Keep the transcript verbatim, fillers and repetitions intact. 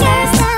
yes.